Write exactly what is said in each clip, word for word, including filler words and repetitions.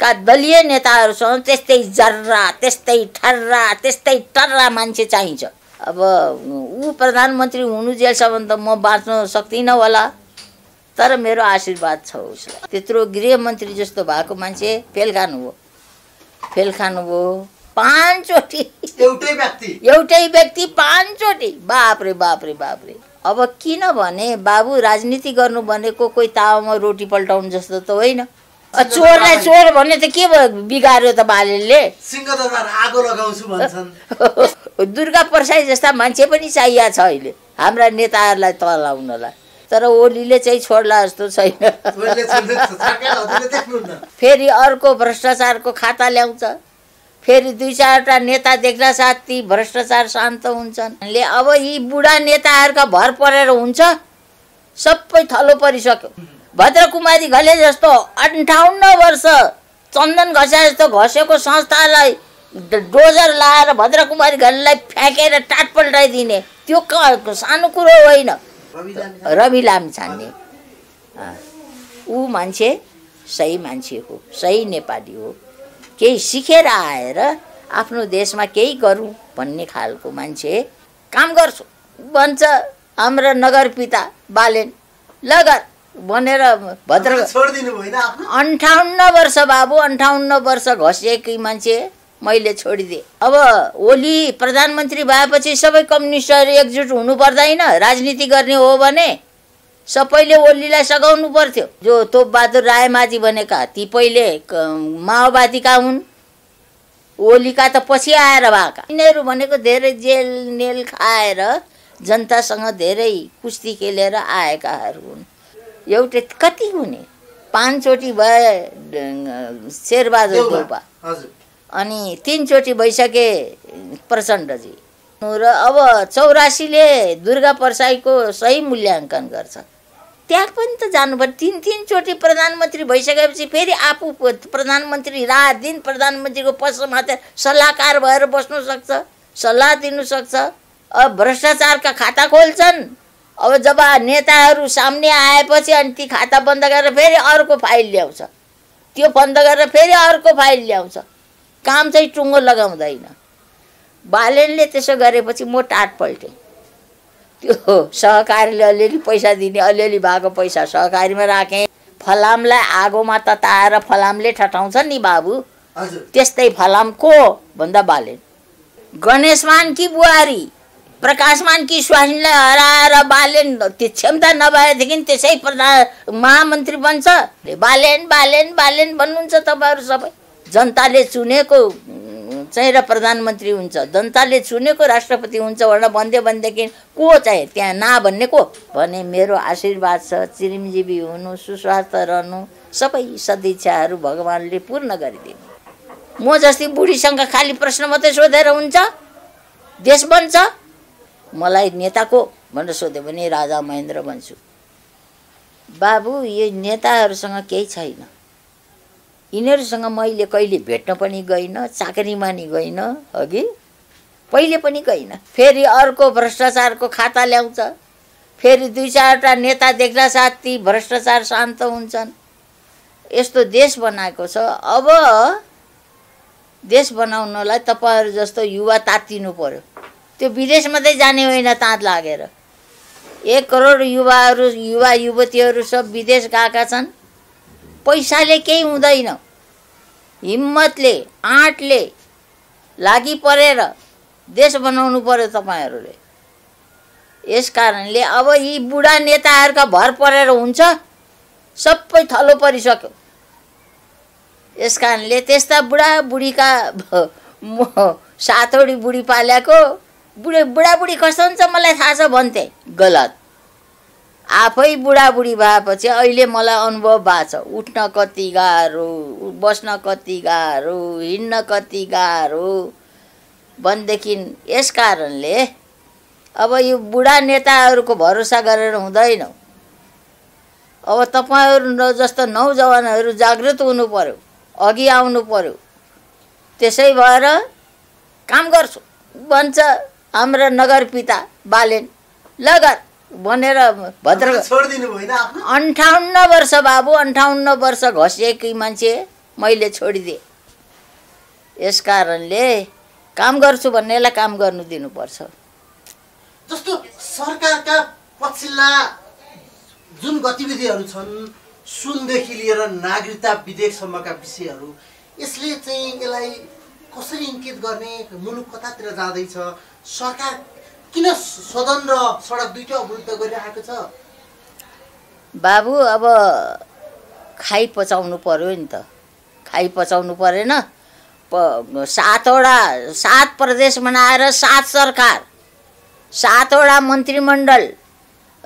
का दलीय नेताहरूसँग त्यस्तै जर्रा त्यस्तै ठर्रा त्यस्तै टर्रा मान्छे चाहिन्छ। अब ऊ प्रधानमन्त्री हुनु जेलसम्म त म बाँच्न सक्दिनँ होला, तर मेरो आशीर्वाद छ उसलाई। त्यत्रो गृहमन्त्री जस्तो भएको मान्छे फेल खानुभयो, फेल खानुभयो पाँचचोटी, एउटै व्यक्ति एउटै व्यक्ति पाँचचोटी। बाप रे बाप रे बाप रे। अब किनभने बाबु राजनीति गर्नु भनेको कोही तावामा रोटी पल्टाउनु जस्तो त होइन। चोरलाई चोर भन्ने त के बिगार्यो त बालेले? सिंहदरबार आगो लगाउँछु भन्छन्। दुर्गा परसाई जस्ता मान्छे पनि चाहिएको छ अहिले हाम्रा नेताहरूलाई तलाउनलाई, तर ओलीले चाहिँ छोड्ला जस्तो छैन। फेरि अर्को भ्रष्टाचारको खाता ल्याउँछ, फेरि दुई चारवटा नेता देख्ला साथ ती भ्रष्टाचार शान्त हुन्छन्। अब यी बुढा नेताहरूका भर परेर हुन्छ सबै थलो परिसक्यो। भद्रकुमारी घले जस्तो अन्ठाउन्न वर्ष चन्दन घसा जस्तो घसेको संस्थालाई डोजर लाएर भद्रकुमारी घलेलाई फ्याँकेर टाटपल्टाइदिने त्यो सानो कुरो होइन। रवि लामिछाने ऊ मान्छे सही मान्छे हो, सही नेपाली हो, केही सिकेर आएर आफ्नो देशमा केही गरौँ भन्ने खालको मान्छे काम गर्छु भन्छ हाम्रो नगर पिता बालेन लगर भनेर भद्र अन्ठाउन्न वर्ष बाबु अन्ठाउन्न वर्ष घसेकी मान्छे मैले छोडिदिएँ। अब ओली प्रधानमन्त्री भएपछि सबै कम्युनिस्टहरू एकजुट हुनु पर्दैन राजनीति गर्ने हो भने? सबैले ओलीलाई सघाउनु पर्थ्यो। जो तोपबहादुर रायमाझी भनेका ती पहिले माओवादीका हुन्, ओलीका त पछि आएर भएका। यिनीहरू भनेको धेरै जेल नेल खाएर जनतासँग धेरै कुस्ती खेलेर आएकाहरू हुन्। एउटै कति हुने पाँचचोटि भए शेरबहादुर देउपा, अनि तिनचोटि भइसके प्रचण्डजी। र अब चौरासीले दुर्गा परसाईको सही मूल्याङ्कन गर्छ। त्यहाँ पनि त जानुपर्छ। तिन तिनचोटि प्रधानमन्त्री भइसकेपछि फेरि आफू प्रधानमन्त्री रात दिन प्रधानमन्त्रीको पसमा मात्र सल्लाहकार भएर बस्नु सक्छ, सल्लाह दिनु सक्छ। अब भ्रष्टाचारका खाता खोल्छन्। अब जब नेताहरू सामने आएपछि अनि ती खाता बन्द गरेर फेरि अर्को फाइल ल्याउँछ, त्यो बन्द गरेर फेरि अर्को फाइल ल्याउँछ, काम चाहिँ टुङ्गो लगाउँदैन। बालेनले त्यसो गरेपछि म टाट पल्टेँ। त्यो सहकारीले अलिअलि पैसा दिने, अलिअलि भएको पैसा सहकारीमा राखेँ। फलामलाई आगोमा तताएर फलामले ठटाउँछ नि बाबु, त्यस्तै फलाम को भन्दा बालेन। गणेशमान कि बुहारी प्रकाशमान कि स्वास्नीलाई हराएर बालेन त्यो क्षमता नभएदेखि त्यसै प्रधान महामन्त्री बन्छ। बालेन बालेन बालेन भन्नुहुन्छ तपाईँहरू सबै। जनताले चुनेको चाहिँ र प्रधानमन्त्री हुन्छ, जनताले चुनेको राष्ट्रपति हुन्छ भनेर भन्दै भनेदेखि को चाहिँ त्यहाँ ना भन्ने को भने? मेरो आशीर्वाद छ, चिरञ्जीवी हुनु, सुस्वास्थ्य रहनु, सबै सदिच्छाहरू भगवान्ले पूर्ण गरिदिनु। म जस्तै बुढीसँग खाली प्रश्न मात्रै सोधेर हुन्छ देश बन्छ? मलाई नेताको भनेर सोध्यो भने राजा महेन्द्र भन्छु। बाबु यो नेताहरूसँग केही छैन, यिनीहरूसँग मैले कहिले भेट्न पनि गइनँ, चाकरीमा नि गइनँ, अघि पहिले पनि गइनँ। फेरि अर्को भ्रष्टाचारको खाता ल्याउँछ, फेरि दुई चारवटा नेता देख्ला साथ ती भ्रष्टाचार शान्त हुन्छन्। यस्तो देश बनाएको छ। अब देश बनाउनलाई तपाईँहरू जस्तो युवा तातिनु पर्यो। त्यो विदेश मात्रै जाने होइन ताँत लागेर। एक करोड युवाहरू युवा युवतीहरू सब विदेश गएका छन्। पैसाले केही हुँदैन, हिम्मतले आँटले लागि परेर देश बनाउनु पर्यो तपाईँहरूले। यस कारणले अब यी बुढा नेताहरूका भर परेर हुन्छ सबै थलो परिसक्यो। यस कारणले त्यस्ता बुढा बुढीका सातौडी बुढी पालेको बुढे बुढाबुढी कस्तो हुन्छ मलाई थाहा छ भन्थे। गलत। आफै बुढाबुढी भएपछि अहिले मलाई अनुभव भएको छ। उठ्न कति गाह्रो, बस्न कति गाह्रो, हिँड्न कति गाह्रो भनेदेखि यस कारणले अब यो बुढा नेताहरूको भरोसा गरेर हुँदैन। अब तपाईँहरू जस्तो नौजवानहरू जागृत हुनु पर्यो, अघि आउनु पर्यो। त्यसै भएर काम गर्छु भन्छ हाम्रो नगर पिता बालेन लगर भनेर भद्र अन्ठाउन्न वर्ष बाबु अन्ठाउन्न वर्ष घसिएकी मान्छे मैले छोडिदिए। यस कारणले काम गर्छु भन्नेलाई काम गर्नु दिनुपर्छ। जस्तो सरकारका पछिल्ला जुन गतिविधिहरू छन् सुनदेखि लिएर नागरिकता विधेयकसम्मका विषयहरू, यसले चाहिँ यसलाई कसरी इङ्कित गर्ने, मुलुक कतातिर जाँदैछ, सरकार किन सदन र सडक दुईटै अवरुद्ध गरिरहेको छ? बाबु अब खाइ पचाउनु पर्यो नि त, खाइ पचाउनु परेन? सातवटा सात प्रदेश बनाएर सात सरकार, सातवटा मन्त्रीमण्डल,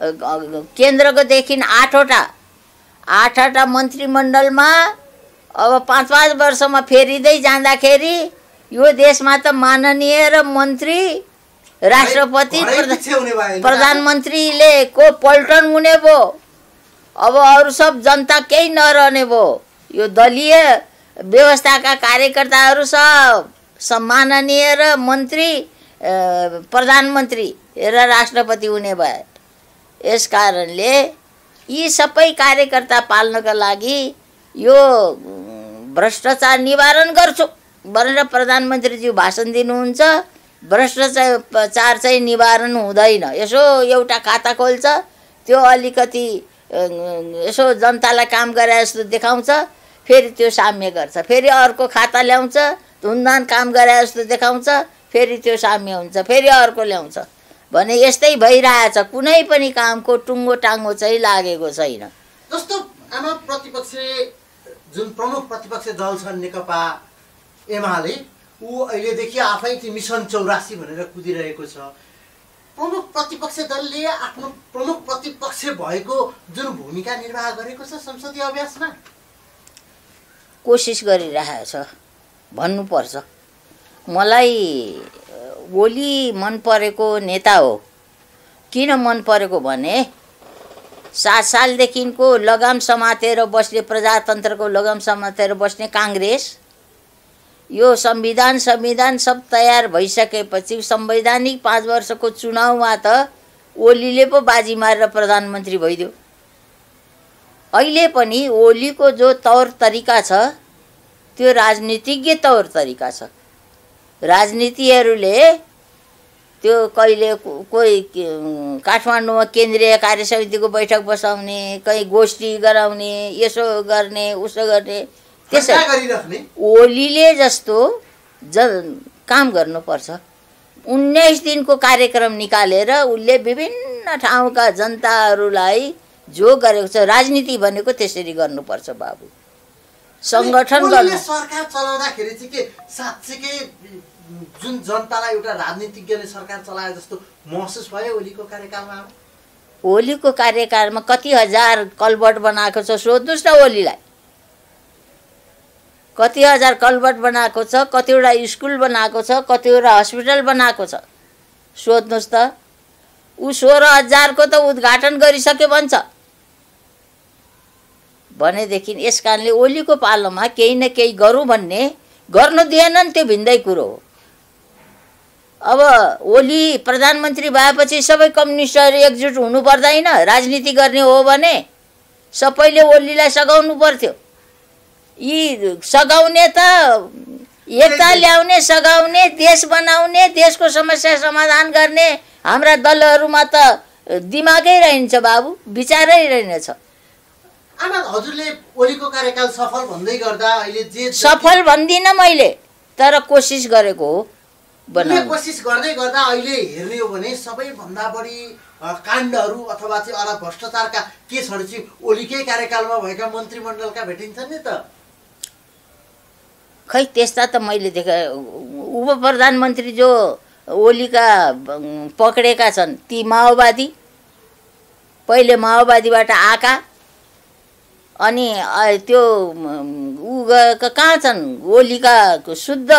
केन्द्रको देखि आठवटा, आठवटा मन्त्रीमण्डलमा अब पाँच पाँच वर्षमा फेरिँदै जाँदाखेरि यो देशमा त माननीय र मन्त्री राष्ट्रपति प्रधानमन्त्रीले को पल्टन हुने भयो। अब अरू सब जनता केही नरहने भयो। यो दलीय व्यवस्थाका कार्यकर्ताहरू सब सम्माननीय र मन्त्री प्रधानमन्त्री र राष्ट्रपति हुने भए। यस कारणले यी सबै कार्यकर्ता पाल्नका लागि यो भ्रष्टाचार निवारण गर्छु भनेर प्रधानमन्त्रीज्यू भाषण दिनुहुन्छ, भ्रष्टाचार चाहिँ निवारण हुँदैन। यसो एउटा खाता खोल्छ, त्यो अलिकति यसो जनतालाई काम गरे जस्तो देखाउँछ, फेरि त्यो साम्य गर्छ, फेरि अर्को खाता ल्याउँछ, धुमधाम काम गरे जस्तो देखाउँछ, फेरि त्यो साम्य हुन्छ, फेरि अर्को ल्याउँछ। भने यस्तै भइरहेछ, कुनै पनि कामको टुङ्गो टाङ्गो चाहिँ लागेको छैन। जस्तो आमा प्रतिपक्षले जुन प्रमुख प्रतिपक्ष दल छन् नेकपा एमाले, ऊ अहिलेदेखि आफै चाहिँ मिसन चौरासी भनेर कुदिरहेको छ। प्रमुख प्रतिपक्ष दलले आफ्नो प्रमुख प्रतिपक्ष भएको जुन भूमिका निर्वाह गरेको छ संसदीय अभ्यासमा, कोसिस गरिरहेको छ भन्नुपर्छ। मलाई ओली मन परेको नेता हो। किन मन परेको भने सात सालदेखिको लगाम समातेर बस्ने, प्रजातन्त्रको लगाम समातेर बस्ने काङ्ग्रेस, यो संविधान संविधान सब तयार भइसकेपछि संवैधानिक पाँच वर्षको चुनावमा त ओलीले पो बाजी मारेर प्रधानमन्त्री भइदियो। अहिले पनि ओलीको जो तौर तरिका छ त्यो राजनीतिज्ञ तौर तरिका छ। राजनीतिहरूले त्यो कहिले कोही काठमाडौँमा केन्द्रीय कार्य समितिको बैठक बसाउने, कहीँ गोष्ठी गराउने, यसो गर्ने उसो गर्ने, त्यसरी ओलीले जस्तो ज काम गर्नुपर्छ। उन्नाइस दिनको कार्यक्रम निकालेर उसले विभिन्न ठाउँका जनताहरूलाई जो गरेको छ, राजनीति भनेको त्यसरी गर्नुपर्छ बाबु। सङ्गठन गर्ने सरकार चलाउँदाखेरि चाहिँ के साँच्चैकै जुन जनतालाई एउटा राजनीतिज्ञले सरकार चलाए जस्तो महसुस भयो ओलीको कार्यकालमा? ओलीको कार्यकालमा कति हजार कलबट बनाएको छ सोध्नुहोस् न ओलीलाई, कति हजार कलबट बनाएको छ, कतिवटा स्कुल बनाएको छ, कतिवटा हस्पिटल बनाएको छ, सोध्नुहोस् त। ऊ सोह्र हजारको त उद्घाटन गरिसक्यो भन्छ। भनेदेखि यस कारणले ओलीको पालोमा केही न केही गरौँ भन्ने गर्नु दिएनन्, त्यो भिन्दै कुरो हो। अब ओली प्रधानमन्त्री भएपछि सबै कम्युनिस्टहरू एकजुट हुनु पर्दैन राजनीति गर्ने हो भने? सबैले ओलीलाई सघाउनु पर्थ्यो। यी सघाउने त एकता ल्याउने, सघाउने, देश बनाउने, देशको समस्या समाधान गर्ने हाम्रा दलहरूमा त दिमागै रहन्छ बाबु, विचारै रहेनछ। आमा हजुरले ओलीको कार्यकाल सफल भन्दै गर्दा अहिले जे सफल भन्दिन मैले, तर कोसिस गरेको हो। बनाउने कोसिस गर्दै गर्दा अहिले हेर्ने हो भने सबैभन्दा बढी काण्डहरू अथवा चाहिँ अला भ्रष्टाचारका केसहरू चाहिँ ओलीकै कार्यकालमा भएका मन्त्रीमण्डलका भेटिन्छन् नि त। खै त्यस्ता त मैले देखा। उप प्रधानमन्त्री जो ओलीका पक्रेका छन् ती माओवादी, पहिले माओवादीबाट आएका, अनि त्यो ऊ कहाँ छन्? ओलीका शुद्ध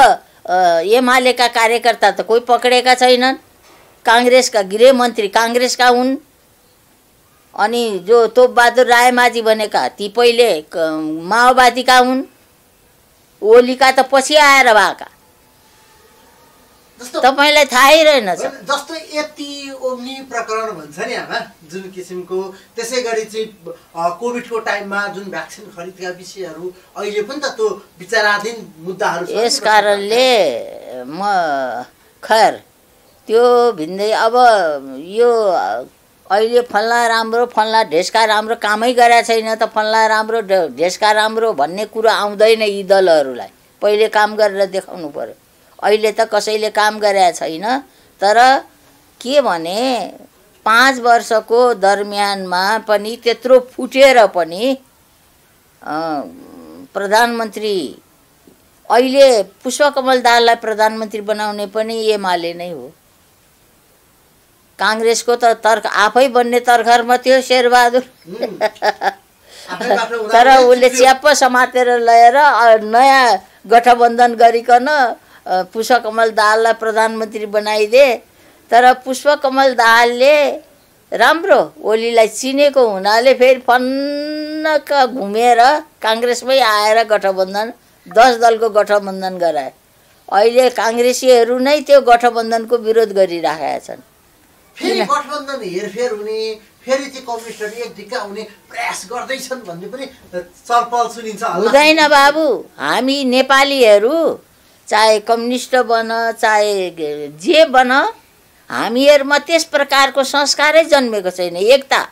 एमालेका कार्यकर्ता त कोही पक्रेका छैनन्। काङ्ग्रेसका गृहमन्त्री काङ्ग्रेसका हुन्, अनि जो तोपबहादुर रायमाझी भनेका ती पहिले माओवादीका हुन्, ओलीका त पछि आएर भएका। तपाईलाई थाहै रहेन छ जस्तो यति ओम्नी प्रकरण भन्छ नि आमा जुन किसिमको त्यसै गरी चाहिँ कोभिडको टाइममा जुन भ्याक्सिन खरिदका विषयहरू अहिले पनि त त्यो विचाराधीन मुद्दाहरू छ। यस कारणले म खैर त्यो भिन्दै अब यो अहिले फल्ला राम्रो फल्ला ढेस्का राम्रो कामै गरेको छैन त फल्ला राम्रो ढेस्का राम्रो भन्ने कुरो आउँदैन यी दलहरूलाई पहिले काम गरेर देखाउनु पर्यो। अहिले त कसैले काम गरेको छैन तर के भने पाँच वर्षको दरमियानमा पनि त्यत्रो फुटेर पनि प्रधानमन्त्री अहिले पुष्पकमल दाहाललाई प्रधानमन्त्री बनाउने पनि एमाले नै हो। कांग्रेसको त तर्क आफै बन्ने तर्खरमा थियो शेरबहादुर तर उले च्याप्प समातेर ल्याएर नयाँ गठबन्धन गरिकन पुष्पकमल दाहाललाई प्रधानमन्त्री बनाइदिए। तर पुष्पकमल दाहालले राम्रो ओलीलाई चिनेको हुनाले फेरि फन्नका घुमेर कांग्रेसमै आएर गठबन्धन दस दलको गठबन्धन गराए। अहिले कांग्रेसीहरू नै त्यो गठबन्धनको विरोध गरिरहेका छन्। फेरि गठबन्धन हेरफेर हुने फेरि त्यो कम्युनिस्टहरु एक ढिक्का हुने प्रयास गर्दैछन् भन्ने पनि चर्पल सुनिन्छ। हुँदैन बाबु, हामी नेपालीहरू चाहे कम्युनिस्ट बन चाहे जे बन हामीहरूमा त्यस प्रकारको संस्कारै जन्मेको छैन। एकता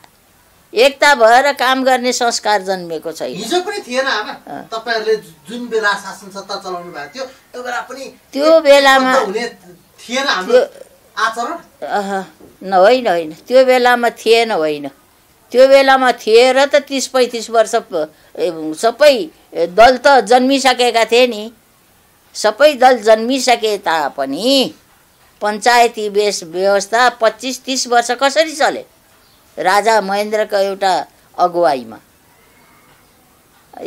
एकता भएर काम गर्ने संस्कार जन्मेको छैन। हिजो पनि थिएन आमा, तपाईहरुले जुन बेला शासन सत्ता चलाउनु भएको थियो त्यो बेला पनि त्यो बेलामा थिएन हाम्रो आचरण। न होइन होइन त्यो बेलामा थिएन होइन त्यो बेलामा थिएर त तीस पैंतीस वर्ष सबै दल त जन्मिसकेका थिए नि। सबै दल जन्मिसके तापनि पञ्चायती बेस व्यवस्था पच्चीस तीस वर्ष कसरी चले राजा महेन्द्रको एउटा अगुवाईमा।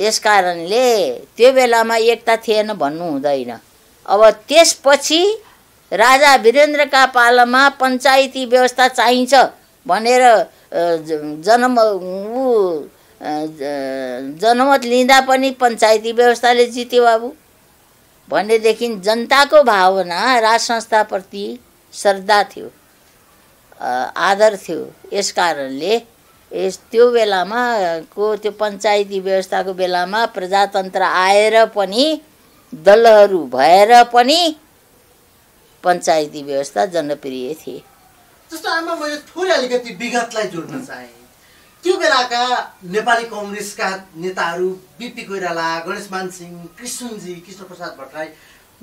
यस कारणले त्यो बेलामा एकता थिएन भन्नु हुँदैन। अब त्यसपछि राजा वीरेन्द्रका पालामा पञ्चायती व्यवस्था चाहिन्छ भनेर जनम ऊ जनमत लिँदा पनि पञ्चायती व्यवस्थाले जित्यो बाबु। भनेदेखि जनताको भावना राज संस्थाप्रति श्रद्धा थियो, आदर थियो। यस कारणले यस त्यो बेलामा को त्यो पञ्चायती व्यवस्थाको बेलामा प्रजातन्त्र आएर पनि दलहरू भएर पनि पञ्चायती व्यवस्था जनप्रिय थिए। जस्तो आमा मैले थोरै अलिकति विगतलाई जोड्न चाहे त्यो बेलाका नेपाली कांग्रेसका नेताहरू बीपी कोइराला, गणेशमान सिंह, कृष्णजी, कृष्ण प्रसाद भट्टराई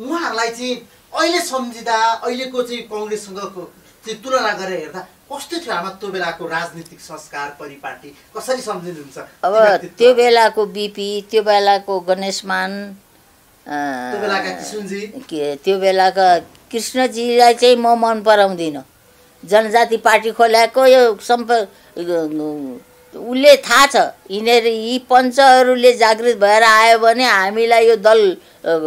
उहाँहरूलाई चाहिँ अहिले सम्झिँदा अहिलेको चाहिँ कांग्रेससँगको चाहिँ तुलना गरेर हेर्दा कस्तो थियो आमा त्यो बेलाको राजनीतिक संस्कार परिपाटी कसरी सम्झिनुहुन्छ? अब त्यो बेलाको बीपी, त्यो बेलाको गणेशमान, त्यो बेलाका कृष्णजी, त्यो बेलाका कृष्णजीलाई चाहिँ म मन पराउँदिनँ। जनजाति पार्टी खोलाको यो सम्पर्क उले थाहा छ यिनीहरू यी पञ्चहरूले जागृत भएर आयो भने हामीलाई यो दल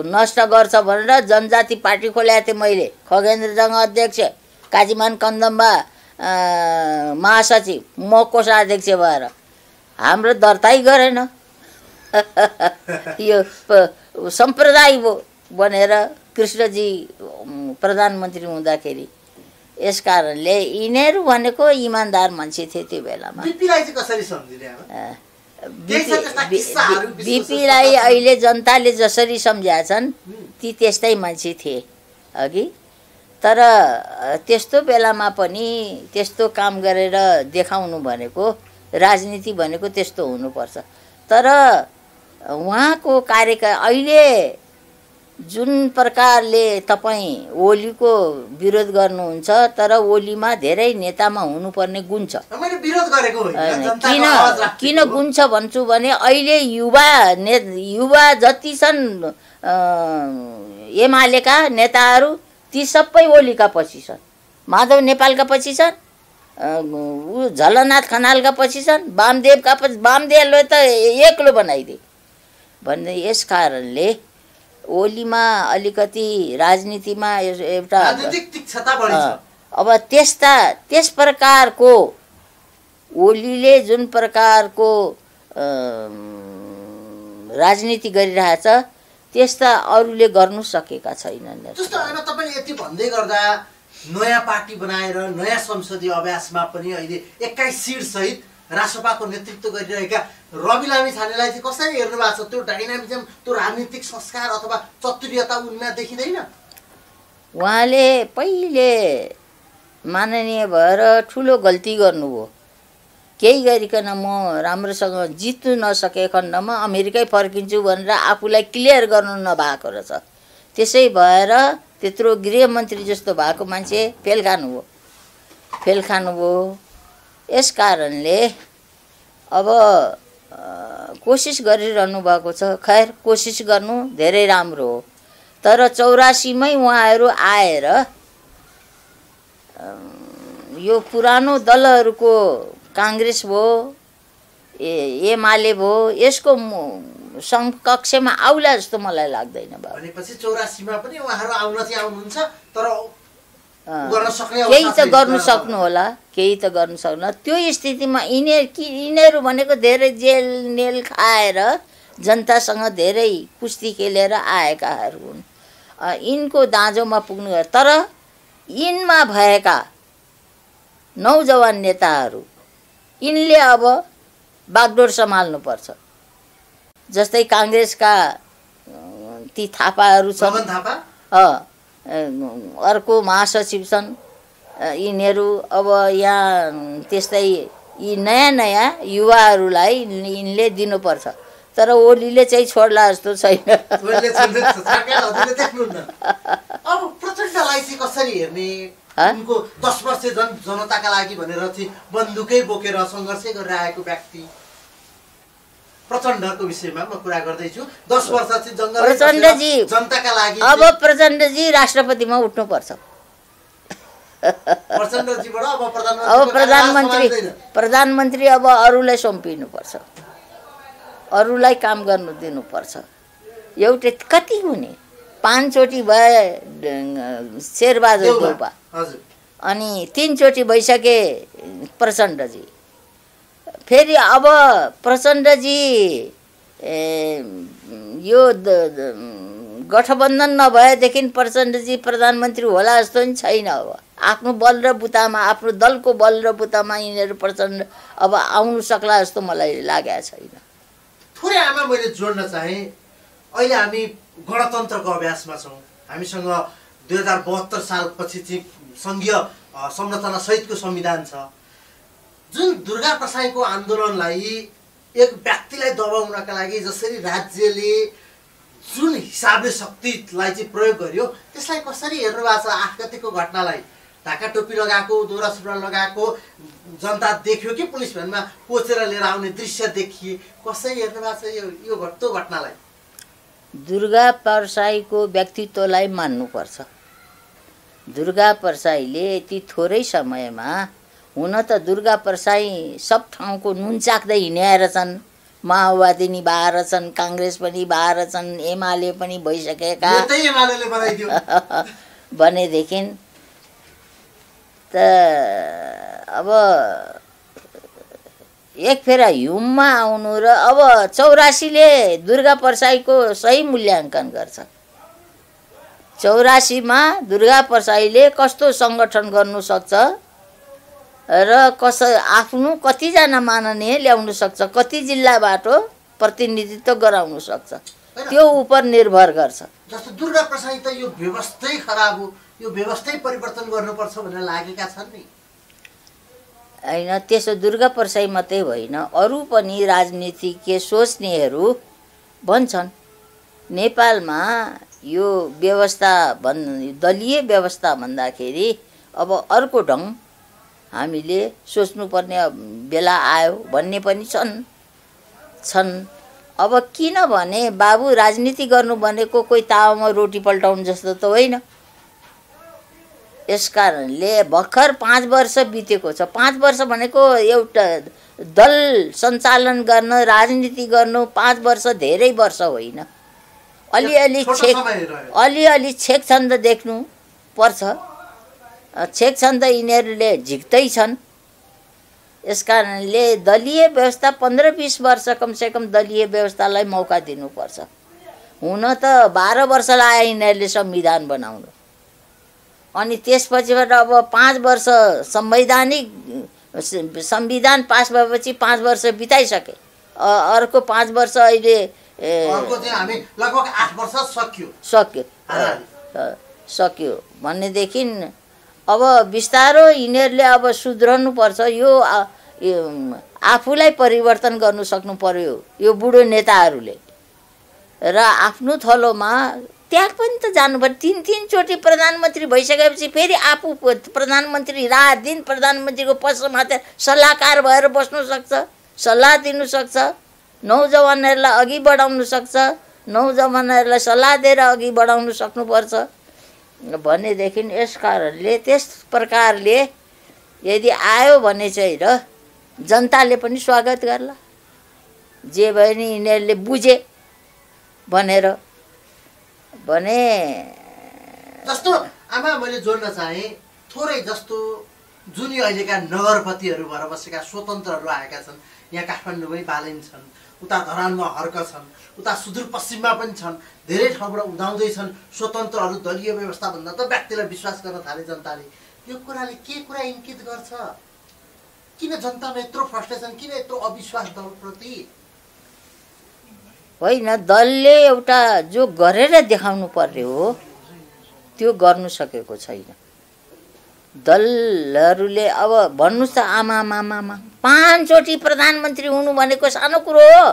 नष्ट गर्छ भनेर जनजाति पार्टी खोलेको थिएँ मैले। खगेन्द्रसँग अध्यक्ष, काजीमान कन्दम्बा महासचिव, म कोषाध्यक्ष भएर हाम्रो दर्ताई गरेन यो सम्प्रदाय बनेर कृष्णजी प्रधानमन्त्री हुँदाखेरि। यस कारणले यिनीहरू भनेको इमान्दार मान्छे थिए त्यो बेलामा। बीपीलाई अहिले जनताले जसरी सम्झ्याछन् ती त्यस्तै मान्छे थिए अघि। तर त्यस्तो बेलामा पनि त्यस्तो काम गरेर देखाउनु भनेको राजनीति भनेको त्यस्तो हुनुपर्छ। तर उहाँको कार्यकाल अहिले जुन प्रकारले तपाईँ ओलीको विरोध गर्नुहुन्छ तर ओलीमा धेरै नेतामा हुनुपर्ने गुण छ। मैले विरोध गरेको होइन, किन किन गुण छ भन्छु भने अहिले युवा ने युवा जति छन् एमालेका नेताहरू ती सबै ओलीका पछि छन्। माधव नेपालका पछि छन्, ऊ झलनाथ खनालका पछि छन्, बामदेवका पछि। बामदेवले त एक्लो बनाइदिए भन्ने। यस कारणले ओलीमा अलिकति राजनीतिमा एउटा अब त्यस्ता त्यस प्रकारको ओलीले जुन प्रकारको राजनीति गरिरहेछ त्यस्ता अरूले गर्न सकेका छैनन्। जस्तो हैन तपाईले यति भन्दै गर्दा नयाँ पार्टी बनाएर नयाँ संसदीय अभ्यासमा पनि अहिले एक्काइस सिट सहित राष्ट्रपतिको नेतृत्व गरिरहेका रवि लामिछानेलाई चाहिँ कसरी हेर्नु भएको छ? त्यो डाइनामिजम, त्यो राजनीतिक संस्कार अथवा चतुर्यता उनमा देखिदैन? उहाँले पहिले माननीय भएर ठुलो गल्ती गर्नुभयो। केही गरिकन म राम्रोसँग जित्नु नसके खण्डमा अमेरिकै फर्किन्छु भनेर आफूलाई क्लियर गर्नु नभएको रहेछ। त्यसै भएर त्यत्रो गृहमन्त्री जस्तो भएको मान्छे फेल खानुभयो फेल खानुभयो यस कारणले अब कोसिस गरिरहनु भएको छ। खैर, कोसिस गर्नु धेरै राम्रो हो, तर चौरासीमै उहाँहरू आएर यो पुरानो दलहरूको कांग्रेस भो, एमाले भो, यसको समकक्षमा आउला जस्तो मलाई लाग्दैन। भनेपछि चौरासीमा पनि उहाँहरु आउन चाहिँ आउनुहुन्छ, तर गर्न सक्ने केही त गर्न सक्नु होला, केही त गर्न सक्नु। त्यो स्थितिमा इनेर कि इनेर भनेको धेरै जेल नेल खाएर जनतासँग धेरै कुस्ती खेलेर आएकाहरु हुन्। इनको दाँजोमा पुग्नु तर इनमा भएका नौजवान नेताहरु इनले अब बागडोर सम्हाल्नु पर्छ। जस्तै कांग्रेसका ती थापाहरु छन्, अर्को महासचिव छन्, यिनीहरु अब यहाँ त्यस्तै यी नयाँ नयाँ युवाहरुलाई यिनले दिनुपर्छ। तर ओलीले चाहिँ छोड्ला जस्तो छैन। अब प्रचण्डलाई चाहिँ कसरी हेर्ने? उनको दस वर्ष जन जनताका लागि भनेर चाहिँ बन्दुकै बोकेर संघर्ष गरेर आएको व्यक्ति प्रचण्डको विषयमा म कुरा गर्दैछु। दस वर्ष चाहिँ जङ्गल प्रचण्डजी जनताका लागि। अब प्रचण्डजी राष्ट्रपतिमा उठ्नुपर्छ। प्रचण्डजीबाट अब प्रधानमन्त्री अब प्रधानमन्त्री प्रधानमन्त्री अब अरूलाई सुम्पिनुपर्छ, अरूलाई काम गर्नु दिनुपर्छ। एउटै कति हुने पाँचचोटि भए शेरबहादुर देउपा, अनि तीनचोटि भइसके प्रचण्डजी। फेरि अब प्रचण्डजी यो गठबन्धन नभएदेखि प्रचण्डजी प्रधानमन्त्री होला जस्तो पनि छैन। अब आफ्नो बल र बुतामा, आफ्नो दलको बल र बुतामा यिनीहरू प्रचण्ड अब आउनु सक्ला जस्तो मलाई लागेको छैन। थोरै आमा मैले जोड्न चाहे, अहिले हामी गणतन्त्रको अभ्यासमा छौँ। हामीसँग दुई हजार बहत्तर सालपछि चाहिँ सङ्घीय संरचना सहितको संविधान छ। जुन दुर्गा प्रसाईको आन्दोलनलाई एक व्यक्तिलाई दबाउनका लागि जसरी राज्यले जुन हिसाबले शक्तिलाई चाहिँ प्रयोग गर्यो, त्यसलाई कसरी हेर्नु भएको छ? आफगतिको घटनालाई ढाका टोपी लगाएको, दौरा सुरुवाल लगाएको जनता देख्यो कि पुलिस भ्यानमा कोचेर लिएर आउने दृश्य देखिए, कसरी हेर्नु भएको छ यो यो घट्दो घटनालाई? दुर्गा परसाईको व्यक्तित्वलाई मान्नुपर्छ। दुर्गा परसाईले यति थोरै समयमा, हुन त दुर्गा परसाई सब ठाउँको नुन चाख्दै हिँडेर छन्, माओवादी नि बाह्र छन्, काङ्ग्रेस पनि बाह्र छन्, एमाले पनि भइसकेका भनेदेखि त अब एक फेरा हिउँमा आउनु र अब चौरासीले दुर्गा परसाईको सही मूल्याङ्कन गर्छ। चौरासीमा दुर्गा परसाईले कस्तो सङ्गठन गर्नु सक्छ र कस आफ्नो कतिजना माननीय ल्याउनु सक्छ, कति जिल्लाबाट प्रतिनिधित्व गराउनु सक्छ, त्यो उप निर्भर गर्छ। जस्तो दुर्गा परसाई त यो व्यवस्थै खराब हो, यो व्यवस्थै परिवर्तन गर्नुपर्छ भनेर लागेका छन् नि। हैन, त्यसो दुर्गा परसाई मात्रै होइन, अरू पनि राजनीतिज्ञ सोच्नेहरू भन्छन् नेपालमा यो व्यवस्था भन् दलीय व्यवस्था भन्दाखेरि अब अर्को ढङ्ग हामीले सोच्नुपर्ने बेला आयो भन्ने पनि छन् छन् अब किनभने बाबु राजनीति गर्नु भनेको कोही तावामा रोटी पल्टाउनु जस्तो त होइन। यस कारणले भर्खर पाँच वर्ष बितेको छ। पाँच वर्ष भनेको एउटा दल सञ्चालन गर्न, राजनीति गर्नु पाँच वर्ष धेरै वर्ष होइन। अलिअलि छेक अलिअलि छेकछन्द देख्नु पर्छ। छेकछन्द यिनीहरूले झिक्दै छन्। यस कारणले दलीय व्यवस्था पन्ध्र बिस वर्ष कमसेकम दलीय व्यवस्थालाई मौका दिनुपर्छ। हुन त बाह्र वर्ष लाग्यो यिनीहरूले संविधान बनाउन। अनि त्यसपछिबाट अब पाँच वर्ष संवैधानिक संविधान पास भएपछि पाँच वर्ष बिताइसके, अर्को पाँच वर्ष अहिले अर्को चाहिँ हामी लगभग आठ वर्ष सक्यो सक्यो सक्यो भन्नेदेखि अब बिस्तारो यिनीहरूले अब सुध्रनु पर्छ। यो आफूलाई परिवर्तन गर्न सक्नु पर्यो यो बुढो नेताहरूले र आफ्नो थलोमा त्याग पनि त जानु पर्यो। तीन तीनचोटि प्रधानमन्त्री भइसकेपछि फेरि आफू प्रधानमन्त्री रात दिन प्रधानमन्त्रीको पसलमा सल्लाहकार भएर बस्नु सक्छ, सल्लाह दिनु सक्छ, नौजवानहरूलाई अघि बढाउनु सक्छ, नौजवानहरूलाई सल्लाह दिएर अघि बढाउनु सक्नुपर्छ भनेदेखि यस कारणले त्यस प्रकारले यदि आयो भने चाहिँ र जनताले पनि स्वागत गर्ला, जे भए नि यिनीहरूले बुझे भनेर भने। जस्तो आमा मैले जोड्न चाहे थोरै जस्तो जुन यो अहिलेका नगरपतिहरू भएर बसेका स्वतन्त्रहरू आएका छन्, यहाँ काठमाडौँमै बालेन छन्, उता धरानमा हर्क छन्, उता सुदूरपश्चिममा पनि छन्, धेरै ठाउँबाट उदाउँदै छन् स्वतन्त्रहरू। दलीय व्यवस्थाभन्दा त व्यक्तिलाई विश्वास गर्न थाले जनताले। यो कुराले के कुरा इङ्गित गर्छ? किन जनतामा यत्रो फ्रस्ट्रेसन, किन यत्रो अविश्वास दलप्रति? होइन, दलले एउटा जो गरेर देखाउनु पर्ने हो त्यो गर्नु सकेको छैन। दलहरूले अब भन्नुहोस् त आमा मामा पाँचचोटि प्रधानमन्त्री हुनु भनेको सानो कुरो हो।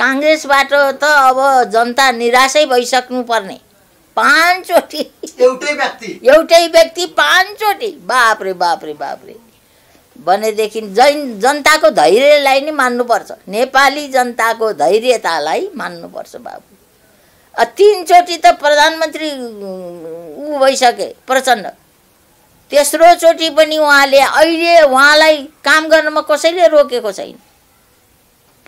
काङ्ग्रेसबाट त अब जनता निराशै भइसक्नु पर्ने, पाँचचोटि एउटै व्यक्ति एउटै व्यक्ति पाँचचोटि, बाप रे बाप रे बाप रे भनेदेखि जन जनताको धैर्यलाई नै मान्नुपर्छ, नेपाली जनताको धैर्यतालाई मान्नुपर्छ बाबु। तीनचोटि त प्रधानमन्त्री ऊ भइसके प्रचण्ड, तेस्रोचोटि पनि उहाँले अहिले उहाँलाई काम गर्नमा कसैले रोकेको छैन।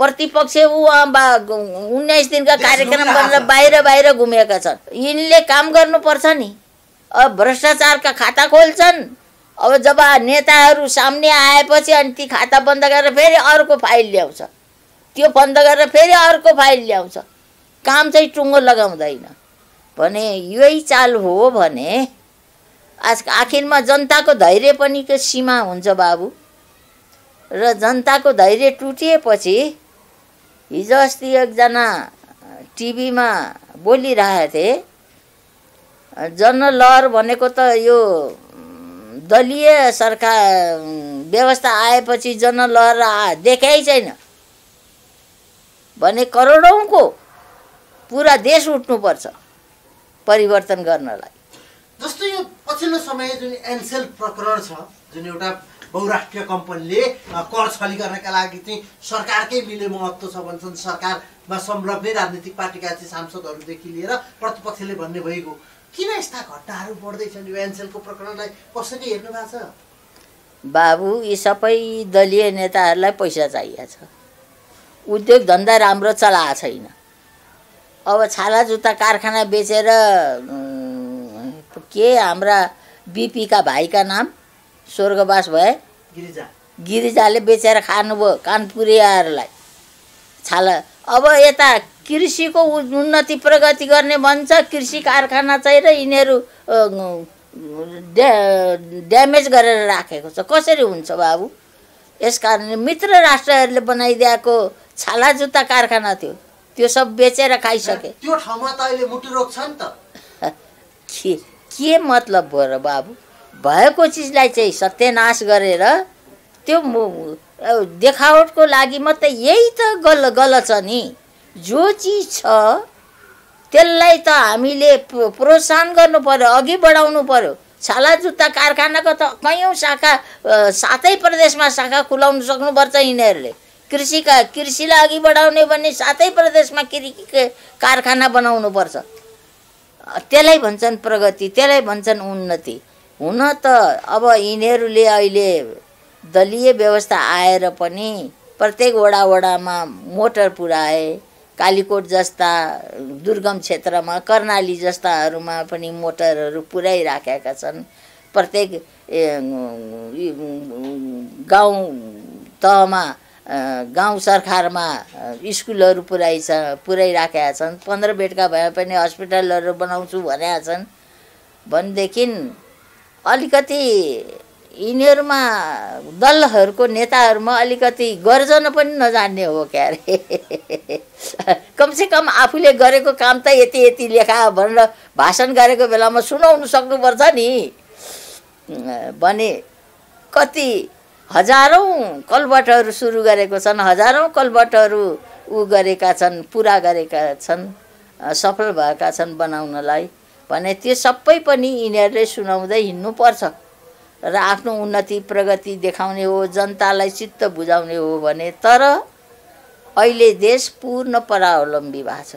प्रतिपक्ष उहाँ उन्नाइस दिनका कार्यक्रम गरेर बाहिर बाहिर घुमेका छन्। यिनले काम गर्नुपर्छ नि। अब भ्रष्टाचारका खाता खोल्छन्, अब जब नेताहरू सामने आएपछि अनि ती खाता बन्द गरेर फेरि अर्को फाइल ल्याउँछ, त्यो बन्द गरेर फेरि अर्को फाइल ल्याउँछ, काम चाहिँ टुङ्गो लगाउँदैन भने यही चाल हो भने आज आखिरमा जनताको धैर्य पनि के सीमा हुन्छ बाबु। र जनताको धैर्य टुटिएपछि हिजो अस्ति एकजना टिभीमा बोलिरहेको थिए, जनलहर भनेको त यो दलीय सरकार व्यवस्था आएपछि जनलहर देखाइ छैन भने करोडौँको पुरा देश उठ्नुपर्छ परिवर्तन गर्नलाई। जस्तो यो पछिल्लो समय जुन एनसेल प्रकरण छ, जुन एउटा बहुराष्ट्रिय कम्पनीले कर छली गर्नका लागि चाहिँ सरकारकै मिले महत्त्व छ भन्छन्, सरकारमा संलग्न राजनीतिक पार्टीका चाहिँ सांसदहरूदेखि लिएर प्रतिपक्षले भन्ने भएको। किन यस्ता घटनाहरू बढ्दै छन्? यो एनसेलको प्रकरणलाई कसरी हेर्नु भएको छ बाबु? यी सबै दलीय नेताहरूलाई पैसा चाहिएको छ, उद्योग धन्दा राम्रो चलाएको छैन। अब छाला जुत्ता कारखाना बेचेर के हाम्रा बिपीका भाइका नाम स्वर्गवास भए, गिरिजा गिरिजाले बेचेर खानुभयो कानपुरियाहरूलाई छाला। अब यता कृषिको उन्नति प्रगति गर्ने भन्छ, कृषि कारखाना चाहिँ र यिनीहरू डे ड्यामेज गरेर राखेको छ। कसरी हुन्छ बाबु? यस कारणले मित्र राष्ट्रहरूले बनाइदिएको छाला जुत्ता कारखाना थियो, त्यो सब बेचेर खाइसके। त्यो ठाउँमा त अहिले मुटु रोक्छ नि त। के के मतलब भयो र बाबु? भएको चिजलाई चाहिँ सत्यानाश गरेर त्यो देखावटको लागि मात्रै, यही त गल गलत छ नि। जो चीज छ त्यसलाई त हामीले प्रोत्साहन गर्नु पर्यो, अघि बढाउनु पर्यो। छाला जुत्ता कारखानाको त कयौँ शाखा, सातै प्रदेशमा शाखा खुलाउनु सक्नुपर्छ यिनीहरूले। कृषिका कृषिलाई अघि बढाउने भने सातै प्रदेशमा कृषि कारखाना बनाउनुपर्छ। त्यसलाई भन्छन् प्रगति, त्यसलाई भन्छन् उन्नति। हुन त अब यिनीहरूले अहिले दलीय व्यवस्था आएर पनि प्रत्येक वडा वडामा मोटर पुर्याए, कालीकोट जस्ता दुर्गम क्षेत्रमा, कर्णाली जस्ताहरूमा पनि मोटरहरू पुर्याइराखेका छन्। प्रत्येक गाउँ तहमा गाउँ सरकारमा स्कुलहरु पुराइ छ पुराइराखेका छन् पन्ध्र बेडका भए पनि अस्पतालहरु बनाउँछु भनेका छन् भन्देखिन अलिकति यिनीहरुमा दलहरुको नेताहरुमा अलिकति गर्जन पनि नजान्ने हो क्या रे कमसे कम आफूले गरेको काम त यति यति लेखा भनेर भाषण गरेको बेलामा सुनाउन सक्नुपर्छ नि भने कति हजारौं कलबटहरु सुरु गरेको छन् हजारौं कलबटहरु उ गरेका छन् पूरा गरेका छन् सफल भएका छन् बनाउनलाई भने त्यो सबै पनि यिनीहरुले सुनाउँदै हिन्नु पर्छ र आफ्नो उन्नति प्रगति देखाउने हो जनतालाई चित्त बुझाउने हो भने तर अहिले देश पूर्ण परावलम्बी भएको छ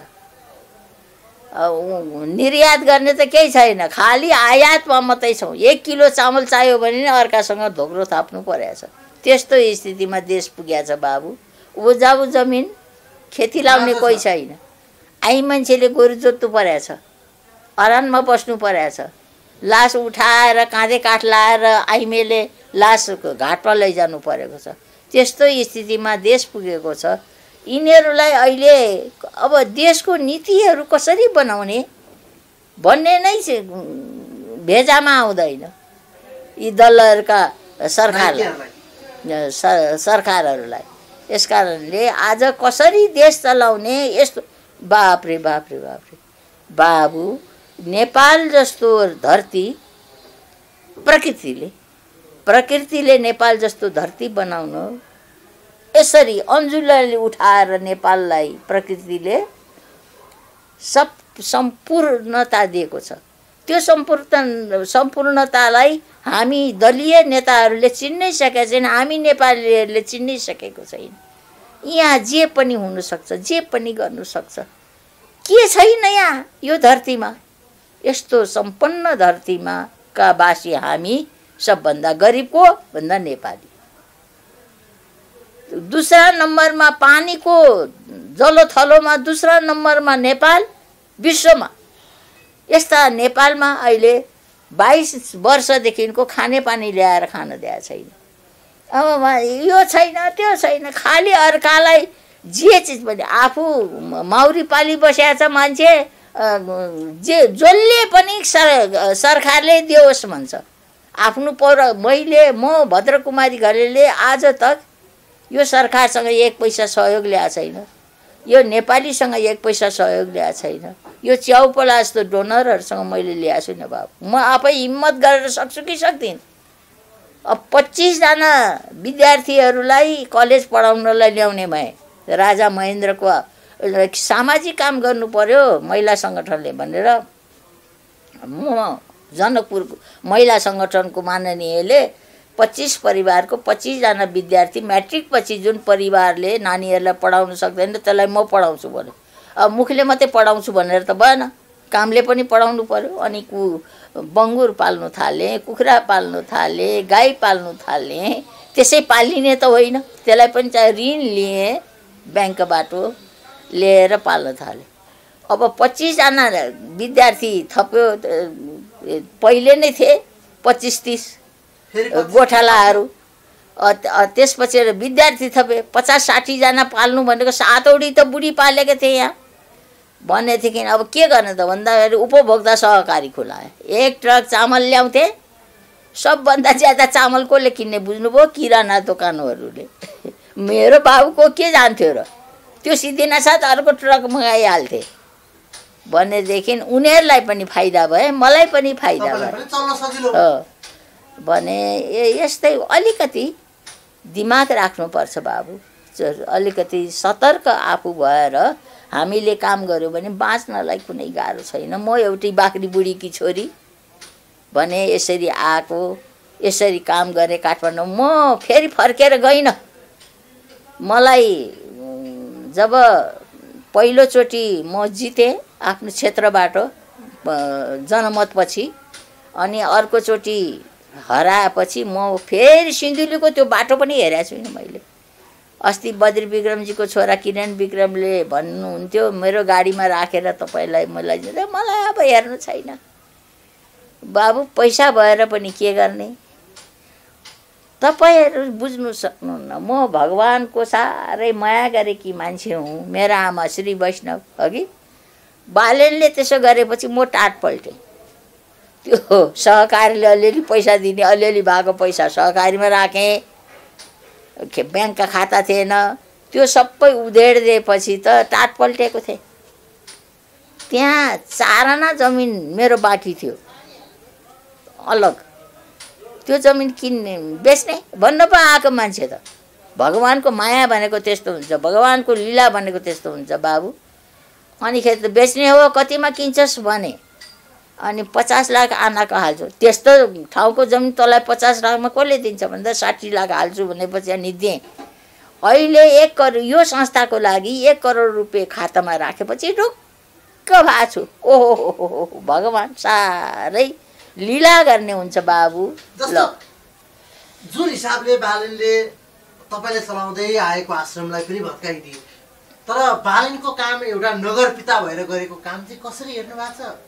निर्यात गर्ने त केही छैन खाली आयातमा मात्रै छौ एक किलो चामल चाहियो भने नि अर्कासँग धोक्रो थाप्नु परेछ त्यस्तो स्थितिमा देश पुगेको छ बाबु उब्जाउ जमिन खेती लाउने कोही छैन आइ मान्छेले गोरु जोत्नु परेछ अरानमा बस्नु परेछ लास उठाएर काँधे काठ लाएर आइमेले लास घाटमा लैजानु परेको छ त्यस्तो स्थितिमा देश पुगेको छ यिनीहरुलाई अहिले अब देशको नीतिहरु कसरी बनाउने भन्ने नै भेजामा आउँदैन यी दलहरुका सरकारलाई सरकारहरुलाई यसकारणले आज कसरी देश चलाउने यस्तो बाप रे बाप रे बाप रे बाबु नेपाल जस्तो धरती प्रकृतिले प्रकृतिले नेपाल जस्तो धरती बनाउनु यसरी अन्जुलले उठाएर नेपाललाई प्रकृतिले सब सम्पूर्णता दिएको छ त्यो सम्पूर्ण सम्पूर्णतालाई हामी दलीय नेताहरूले चिन्नै सकेका छैन हामी नेपालीहरूले चिन्नै सकेको छैन यहाँ जे पनि हुन सक्छ जे पनि गर्न सक्छ के छैन यहाँ यो धरतीमा यस्तो सम्पन्न धरतीमा का बासी हामी सबभन्दा गरिबको भन्दा नेपाली दूसरा नम्बरमा पानीको जलथलोमा दूसरा नम्बरमा नेपाल विश्वमा यस्ता नेपालमा अहिले बाइस वर्षदेखिको खाने पानी ल्याएर खान दिया छैन अब यो छैन त्यो छैन खाली अर्कालाई जे चीज पनि आफू माउरी पाली बसेको छ मान्छे जे जसले पनि सरकारले दियोस् भन्छ आफ्नो पौर मैले म भद्रकुमारी घरेले आज तक यो सरकारसँग एक पैसा सहयोग ल्याएको छैन यो नेपालीसँग एक पैसा सहयोग ल्याएको छैन यो च्याउपला जस्तो डोनरहरुसँग मैले ल्याएको छुइनँ बाबु म आफै हिम्मत गरेर सक्छु कि सक्दिन अब पच्चीस जना विद्यार्थीहरुलाई कलेज पढाउनलाई ल्याउने भए राजा महेन्द्रको सामाजिक काम गर्नु पर्यो महिला संगठनले भनेर म जनकपुर महिला संगठनको माननीयले पच्चीस परिवार को पच्चीस जना विद्यार्थी मैट्रिक पछि जुन परिवारले नानीहरुलाई पढाउन सक्दैन त्यसलाई म पढाउँछु भने अब मुखले मात्रै पढाउँछु भनेर त भएन कामले पनि पढाउनु पर्यो अनि कु बंगुर पाल्नु थाले कुखुरा पाल्नु थाले गाई पाल्नु थाले त्यसै पालिने त होइन त्यसलाई पनि चाहिँ ऋण लिए बैंकबाट लिएर पाल्न थाले अब पच्चीस जना विद्यार्थी थप्यो पहिले नै थिए पच्चीस तीस गोठालाहरु त्यसपछि विद्यार्थी थपे पचास साठी जना पाल्नु भनेको सातौडी त बुढी पालेको थिए यहाँ भनेदेखि अब के गर्ने त भन्दाखेरि उपभोक्ता सहकारी खुलाए एक ट्रक चामल ल्याउँथे सबभन्दा ज्यादा चामल कसले किन्ने बुझ्नुभयो किराना दोकानहरुले मेरो बाबुको के जान्थ्यो र त्यो सिद्धिना साथ अर्को ट्रक मगाइहाल्थे भनेदेखि उनीहरुलाई पनि फाइदा भयो मलाई पनि फाइदा भयो भने यस्तै अलिकति दिमाग राख्नुपर्छ बाबु अलिकति सतर्क आफू भएर हामीले काम गर्यो भने बाँच्नलाई कुनै गाह्रो छैन म एउटी बाक्री बुढीकी छोरी भने यसरी आको यसरी काम गरे काठमाडौँ म फेरि फर्केर गइन मलाई जब पहिलो चोटी म जिते आफ्नो क्षेत्रबाट जनमतपछि अनि अर्को चोटी हराएपछि म फेरि सिन्धुलीको त्यो बाटो पनि हेरेको छुइनँ मैले अस्ति बद्री विक्रमजीको छोरा किरण विक्रमले भन्नुहुन्थ्यो मेरो गाडीमा राखेर तपाईलाई मलाई मलाई अब हेर्नु छैन बाबु पैसा भएर पनि के गर्ने तपाईहरु बुझ्नु सक्नुहुन्न म भगवानको सारै माया गरेकी मान्छे हुँ। मेरा आमा श्री वैष्णव अघि बालेनले त्यसो गरेपछि म टाट पल्टे। त्यो सहकारीले अलिअलि पैसा दिने, अलिअलि भएको पैसा सहकारीमा राखे, ब्याङ्कका खाता थिएन, त्यो सबै उधेड दिएपछि त टाट पल्टेको थिए। त्यहाँ चारना जमिन मेरो बाँकी थियो अलग, त्यो जमिन किन्ने बेच्ने भन्न पो आएको मान्छे त। भगवानको माया भनेको त्यस्तो हुन्छ, भगवानको लीला भनेको त्यस्तो हुन्छ बाबु। अनिखेरि त बेच्ने हो, कतिमा किन्छस् भने, अनि पचास लाख आनाको हाल्छु। त्यस्तो ठाउँको जमिन तँलाई पचास लाखमा कसले दिन्छ भन्दा साठी लाख हाल्छु भनेपछि अनि दिएँ। अहिले एक करोड यो संस्थाको लागि एक करोड रुपियाँ खातामा राखेपछि ढुक्क भएको छु। ओहो भगवान् साह्रै लीला गर्ने हुन्छ बाबु। ल जुन हिसाबले बालेनले तपाईले चलाउँदै आएको आश्रमलाई पनि भत्काइदिए, तर बालेनको काम एउटा नगरपिता भएर गरेको काम चाहिँ कसरी हेर्नु भएको छ?